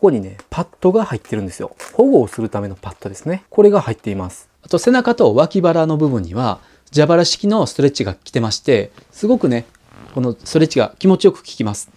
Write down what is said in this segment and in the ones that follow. ここにね、パッドが入ってるんですよ。保護をするためのパッドですね。これが入っています。あと背中と脇腹の部分には、蛇腹式のストレッチが来てまして、すごくね、このストレッチが気持ちよく効きます。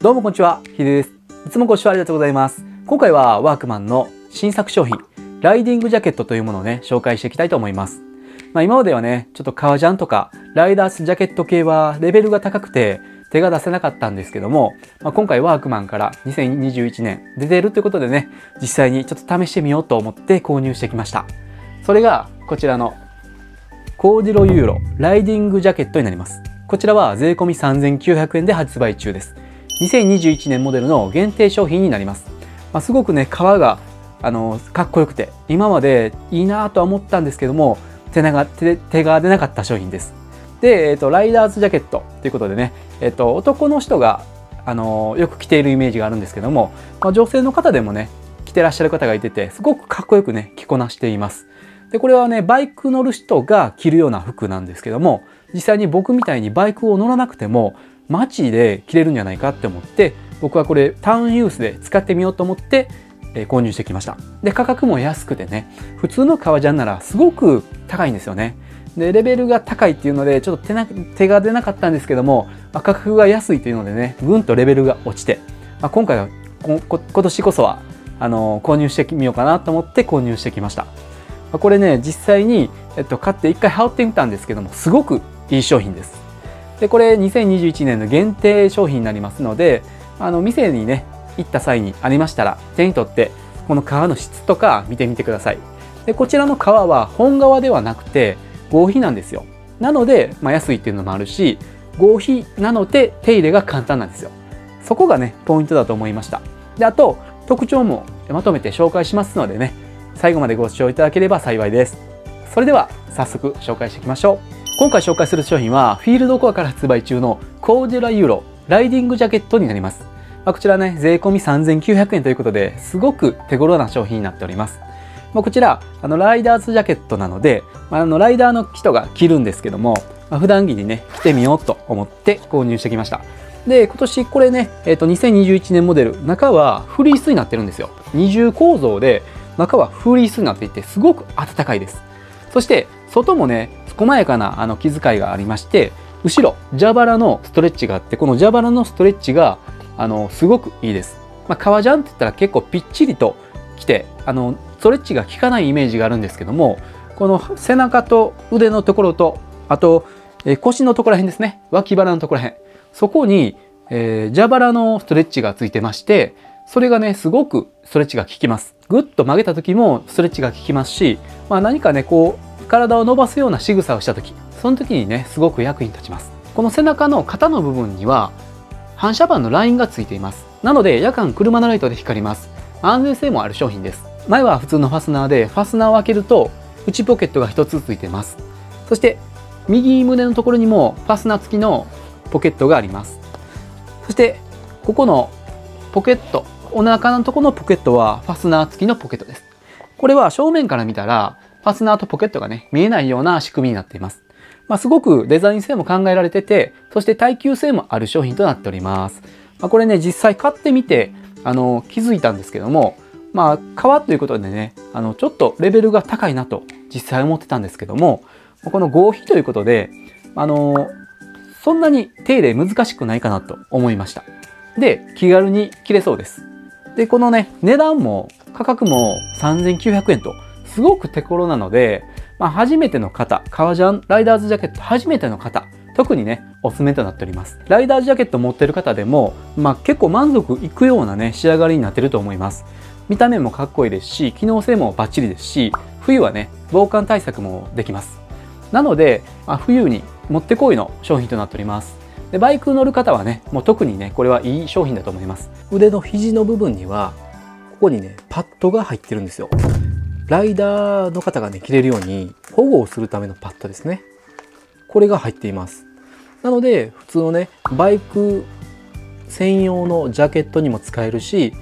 どうもこんにちは、ヒデです。いつもご視聴ありがとうございます。今回はワークマンの新作商品、ライディングジャケットというものをね、紹介していきたいと思います。今まではね、ちょっと革ジャンとか、ライダースジャケット系はレベルが高くて、手が出せなかったんですけども、今回ワークマンから2021年出ているということでね、実際にちょっと試してみようと思って購入してきました。それがこちらのコーディロユーロライディングジャケットになります。こちらは税込3900円で発売中です。2021年モデルの限定商品になります。すごくね、革がかっこよくて、今までいいなぁとは思ったんですけども、手が出なかった商品です。で、ライダーズジャケットということでね、男の人がよく着ているイメージがあるんですけども、女性の方でもね、着てらっしゃる方がいてて、すごくかっこよくね、着こなしています。で、これはね、バイク乗る人が着るような服なんですけども、実際に僕みたいにバイクを乗らなくても、街で着れるんじゃないかって思って、僕はこれ、タウンユースで使ってみようと思って、購入してきました。で、価格も安くてね、普通の革ジャンならすごく高いんですよね。で、レベルが高いっていうので、ちょっと手が出なかったんですけども、価格が安いというのでね、ぐんとレベルが落ちて、今回は今年こそは、購入してみようかなと思って購入してきました。これね、実際に、買って一回羽織ってみたんですけども、すごくいい商品です。で、これ2021年の限定商品になりますので、店にね、行った際にありましたら手に取ってこの革の質とか見てみてください。で、こちらの革は本革ではなくて合皮なんですよ。なので、安いっていうのもあるし、合皮なので手入れが簡単なんですよ。そこがね、ポイントだと思いました。で、あと特徴もまとめて紹介しますのでね、最後までご視聴いただければ幸いです。それでは早速紹介していきましょう。今回紹介する商品はフィールドコアから発売中のコーデュラユーロライディングジャケットになります。こちらね、税込3900円ということで、すごく手頃な商品になっております。こちら、ライダーズジャケットなので、ライダーの人が着るんですけども、普段着にね、着てみようと思って購入してきました。で、今年これね、2021年モデル、中はフリースになってるんですよ。二重構造で、中はフリースになっていて、すごく暖かいです。そして、外もね、細やかな気遣いがありまして、後ろ、蛇腹のストレッチがあって、この蛇腹のストレッチが、すごくいいです。革ジャンって言ったら結構ぴっちりと着て、ストレッチが効かないイメージがあるんですけども、この背中と腕のところと、あと、腰のところらへんですね。脇腹のところらへん。そこに、蛇腹のストレッチがついてまして、それがね、すごくストレッチが効きます。ぐっと曲げた時もストレッチが効きますし、何かね、こう、体を伸ばすような仕草をした時、その時にね、すごく役に立ちます。この背中の肩の部分には、反射板のラインがついています。なので夜間車のライトで光ります。安全性もある商品です。前は普通のファスナーで、ファスナーを開けると内ポケットが1つついてます。そして右胸のところにもファスナー付きのポケットがあります。そしてここのポケット、お腹のところのポケットはファスナー付きのポケットです。これは正面から見たらファスナーとポケットがね、見えないような仕組みになっています。すごくデザイン性も考えられてて、そして耐久性もある商品となっております。これね、実際買ってみて、気づいたんですけども、革ということでね、ちょっとレベルが高いなと実際思ってたんですけども、この合皮ということで、そんなに手入れ難しくないかなと思いました。で、気軽に着れそうです。で、このね、値段も価格も3900円と、すごく手頃なので、初めての方、革ジャン、ライダーズジャケット初めての方、特にね、おすすめとなっております。ライダーズジャケット持ってる方でも、結構満足いくようなね、仕上がりになってると思います。見た目もかっこいいですし、機能性もバッチリですし、冬はね、防寒対策もできます。なので、冬にもってこいの商品となっております。で、バイク乗る方はね、もう特にね、これはいい商品だと思います。腕の肘の部分には、ここにね、パッドが入ってるんですよ。ライダーの方がね、着れるように保護をするためのパッドですね。これが入っています。なので、普通のね、バイク専用のジャケットにも使えるし、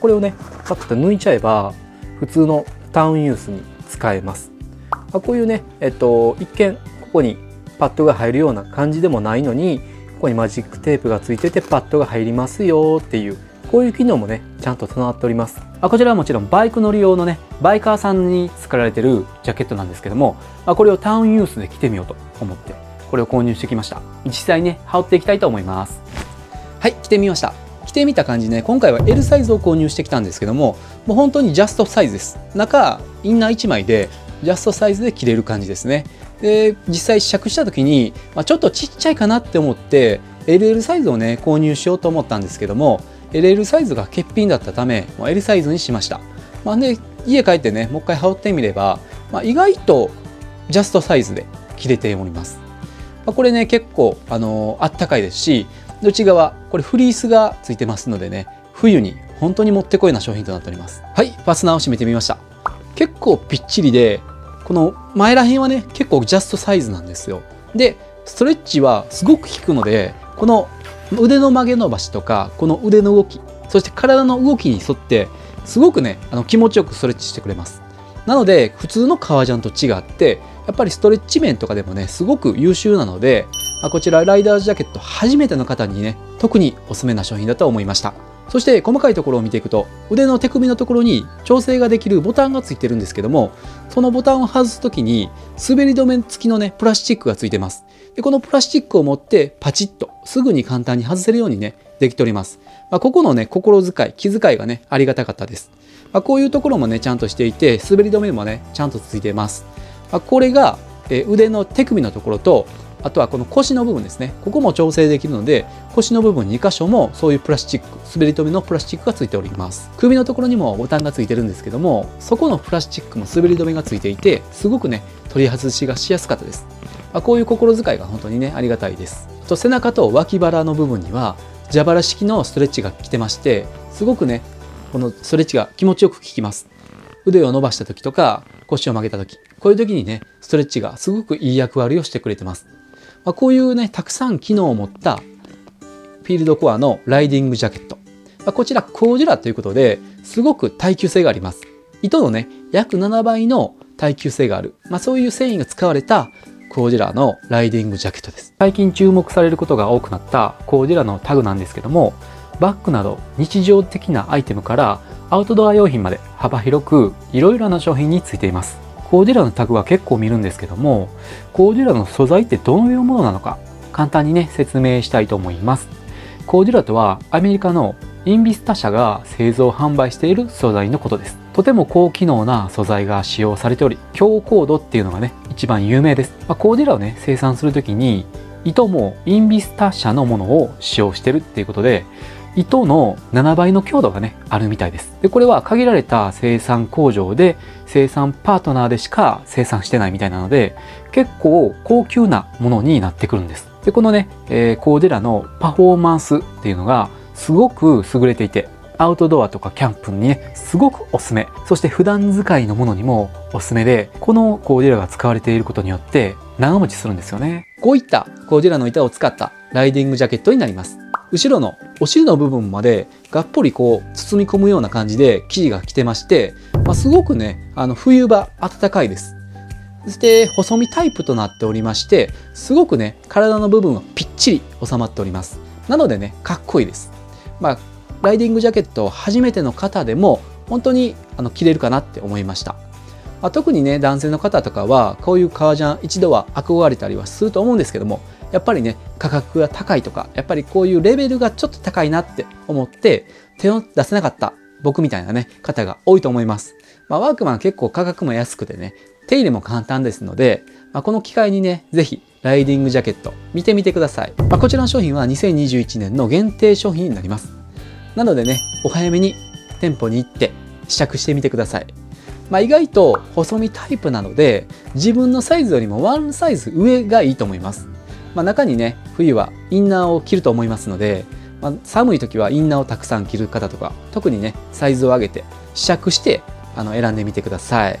これをね、パッと抜いちゃえば、普通のタウンユースに使えます。こういうね、一見、ここにパッドが入るような感じでもないのに、ここにマジックテープがついててパッドが入りますよっていう、こういう機能もねちゃんと備わっております。こちらはもちろんバイク乗り用のねバイカーさんに作られてるジャケットなんですけども、これをタウンユースで着てみようと思ってこれを購入してきました。実際ね羽織っていきたいと思います。はい、着てみました。着てみた感じね、今回は L サイズを購入してきたんですけども、もう本当にジャストサイズです。中インナー1枚でジャストサイズで着れる感じですね。で実際試着した時に、ちょっとちっちゃいかなって思って LL サイズをね購入しようと思ったんですけども、LL サイズが欠品だったため L サイズにしました。で家帰ってねもう一回羽織ってみれば、意外とジャストサイズで着れております。これね結構あったかいですし、内側これフリースがついてますのでね、冬に本当にもってこいな商品となっております。はい、ファスナーを閉めてみました。結構ぴっちりで、この前ら辺はね結構ジャストサイズなんですよ。でストレッチはすごく効くので、この腕の曲げ伸ばしとかこの腕の動き、そして体の動きに沿ってすごくね気持ちよくストレッチしてくれます。なので普通の革ジャンと違ってやっぱりストレッチ面とかでもねすごく優秀なので、こちらライダージャケット初めての方にね特におすすめな商品だと思いました。そして細かいところを見ていくと、腕の手首のところに調整ができるボタンがついてるんですけども、そのボタンを外すときに滑り止め付きのねプラスチックがついてます。でこのプラスチックを持ってパチッとすぐに簡単に外せるようにねできております。ここのね心遣い気遣いがねありがたかったです。こういうところもねちゃんとしていて、滑り止めもねちゃんとついてます。これが腕の手首のところと、あとはこの腰の部分ですね、ここも調整できるので、腰の部分2箇所もそういうプラスチック、滑り止めのプラスチックがついております。首のところにもボタンがついてるんですけども、そこのプラスチックも滑り止めがついていて、すごくね取り外しがしやすかったです。こういう心遣いが本当にねありがたいです。あと背中と脇腹の部分には蛇腹式のストレッチが効いてまして、すごくねこのストレッチが気持ちよく効きます。腕を伸ばした時とか腰を曲げた時、こういう時にねストレッチがすごくいい役割をしてくれてます。こういうねたくさん機能を持ったフィールドコアのライディングジャケット、こちらコージュラということですごく耐久性があります。糸のね約7倍の耐久性がある、そういう繊維が使われたコージュラのライディングジャケットです。最近注目されることが多くなったコージュラのタグなんですけども、バッグなど日常的なアイテムからアウトドア用品まで幅広くいろいろな商品についています。コーデュラのタグは結構見るんですけども、コーデュラの素材ってどういうものなのか簡単にね説明したいと思います。コーデュラとはアメリカのインビスタ社が製造販売している素材のことです。とても高機能な素材が使用されており、強コードっていうのがね一番有名です。コーデュラをね生産する時に糸もインビスタ社のものを使用してるっていうことで、糸の7倍の強度がねあるみたいです。でこれは限られた生産工場で生産パートナーでしか生産してないみたいなので、結構高級なものになってくるんです。でこのね、コーデュラのパフォーマンスっていうのがすごく優れていて、アウトドアとかキャンプにねすごくおすすめ、そして普段使いのものにもおすすめで、このコーデュラが使われていることによって長持ちするんですよね。こういったコーデュラの板を使ったライディングジャケットになります。後ろのお尻の部分までがっぽりこう包み込むような感じで生地がきてまして、すごくね冬場暖かいです。そして細身タイプとなっておりまして、すごくね体の部分はぴっちり収まっております。なのでねかっこいいです。ライディングジャケットを初めての方でも本当に着れるかなって思いました。特にね男性の方とかはこういう革ジャン一度は憧れたりはすると思うんですけども、やっぱりね価格が高いとか、やっぱりこういうレベルがちょっと高いなって思って手を出せなかった僕みたいなね方が多いと思います。ワークマンは結構価格も安くてね手入れも簡単ですので、この機会にね是非ライディングジャケット見てみてください。こちらの商品は2021年の限定商品になります。なのでねお早めに店舗に行って試着してみてください。意外と細身タイプなので自分のサイズよりもワンサイズ上がいいと思います。中にね冬はインナーを着ると思いますので、寒い時はインナーをたくさん着る方とか、特にねサイズを上げて試着して選んでみてください。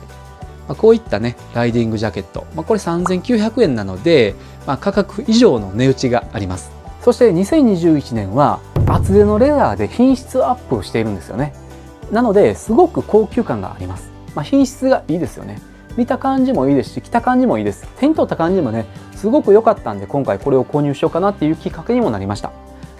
こういったねライディングジャケット、これ3900円なので、価格以上の値打ちがあります。そして2021年は厚手のレザーで品質アップをしているんですよね。なのですごく高級感があります。品質がいいですよね。見た感じもいいですし、着た感じもいいです。手に取った感じもねすごく良かったんで、今回これを購入しようかなっていうきっかけにもなりました。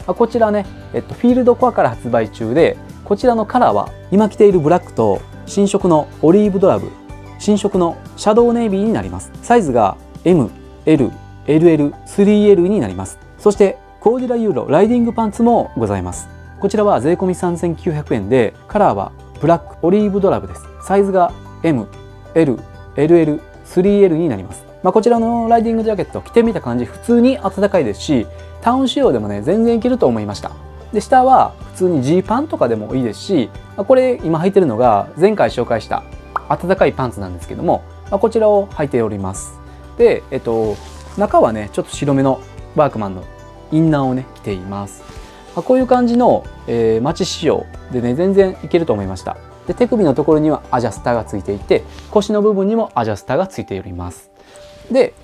こちらね、フィールドコアから発売中で、こちらのカラーは今着ているブラックと新色のオリーブドラブ、新色のシャドウネイビーになります。サイズが MLLL3L になります。そしてコーデュラユーロライディングパンツもございます。こちらは税込3900円で、カラーはブラックオリーブドラブです。サイズが MLLL3L になります。こちらのライディングジャケット着てみた感じ、普通に暖かいですし、タウン仕様でもね全然いけると思いました。で下は普通にジーパンとかでもいいですし、これ今履いてるのが前回紹介した暖かいパンツなんですけども、こちらを履いております。で、中はねちょっと白めのワークマンのインナーをね着ています。こういう感じの、マチ仕様でね全然いけると思いました。で手首のところにはアジャスターがついていて、腰の部分にもアジャスターがついております。で、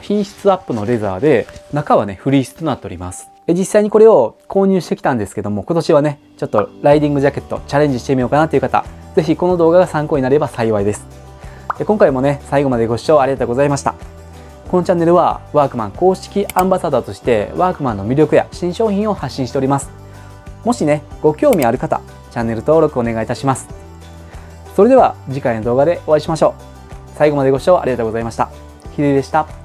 品質アップのレザーで、中はねフリースとなっております。実際にこれを購入してきたんですけども、今年はねちょっとライディングジャケットチャレンジしてみようかなという方、是非この動画が参考になれば幸いです。で今回もね最後までご視聴ありがとうございました。このチャンネルはワークマン公式アンバサダーとして、ワークマンの魅力や新商品を発信しております。もしねご興味ある方、チャンネル登録お願いいたします。それでは次回の動画でお会いしましょう。最後までご視聴ありがとうございました。ヒデでした。